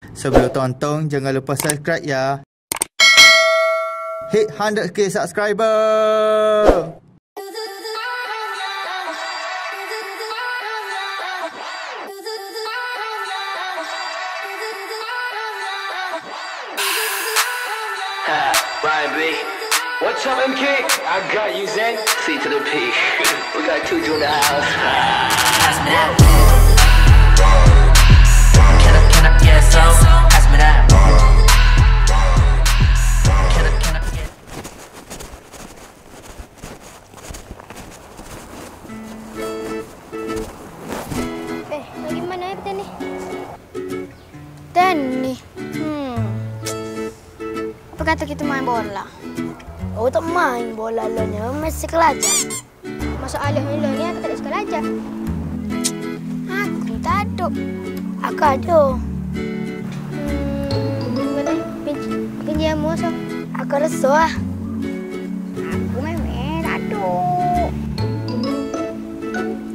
Sebelum tonton, jangan lupa subscribe ya. Hit 100k subscriber. Ryan B. What's up, MK? I got you, Zen. C to the P. We got two in the house. Ask me that. Can I get some? Ask me that. Can I get? Lagi mana ya petani? Petani. Apa kata kita main bola? Oh, tak main bola lonya, mesti kelajar. Masalahnya lonya aku tak suka kelajar. Aku tak ada. Aku ada. Mana? Pinjam musuh. Aku resah. Aku main tak ada.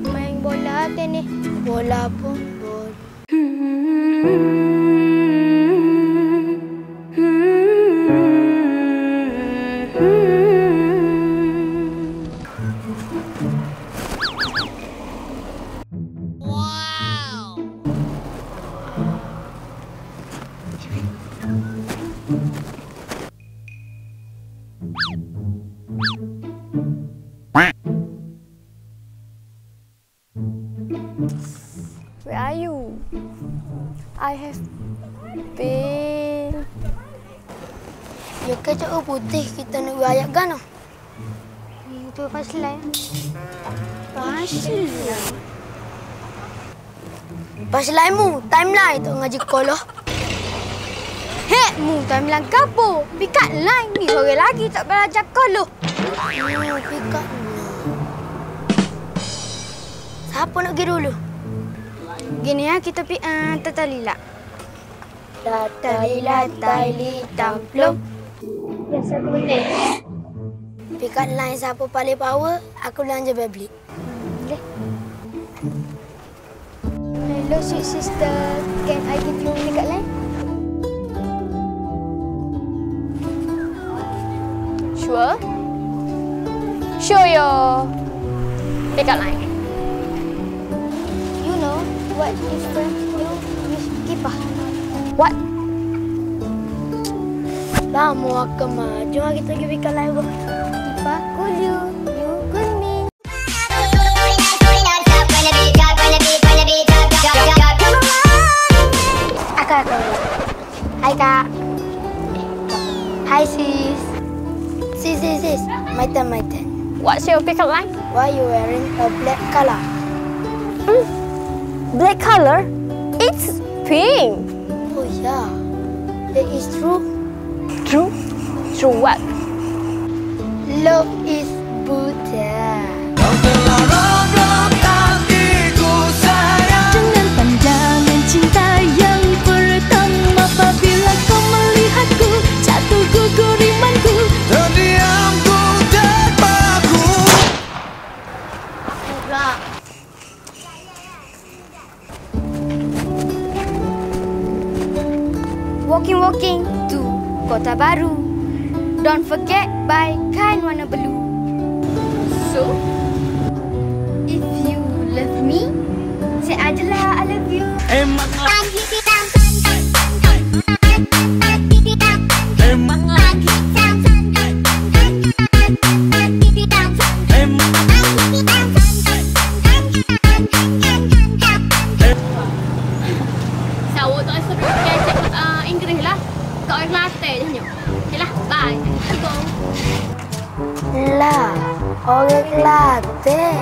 Main bola tadi. Bola pun bola. Where are you? I have been. Yo que cakap putih kita nak wayak gano. Itu pasal. Pasal. Pasalmu timeline tu ngaji koloh. Heh, mu timeline kapo. Pikat line ni sore lagi tak belajar koloh. Pikat. Siapa nak pergi dulu? Gini ya, kita pergi tatalila. Tatalila, tali, tamplum. Biasa boleh. Pikat line siapa paling power, aku belanja Beyblade. Boleh. Hello, sweet sister. Can I give you pikat line? Sure. Show your pikat line. What difference you wish kipah? What? Kamu akan maju. Jom kita pergi ke live. Kipah kulu, you good me. Akak. Hai kak. Hi sis. Sis. My turn. What's your pickup line? Why you wearing a black color? Black color? It's pink! Oh yeah, that is true. True? True what? Love is Buddha. Dengan pandangan cinta yang pertama, apabila kau melihatku, jatuh gugur imanku. Terdiamku terpaku. Enggak. Walking to Kota Baru. Don't forget buy kain warna blue. So, if you love me, say ajalah I love you. Orang Kelantan.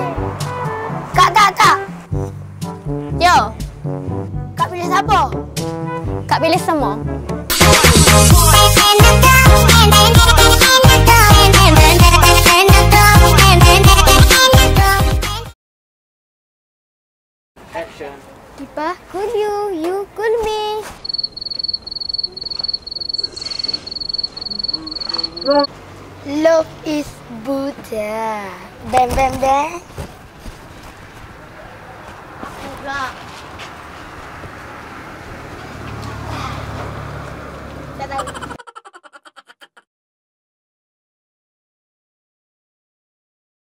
Kak. Yo. Kak pilih siapa? Kak pilih semua. Action. Kipah, cool you cool me. Love is Buddha. Bang. Rock. bye.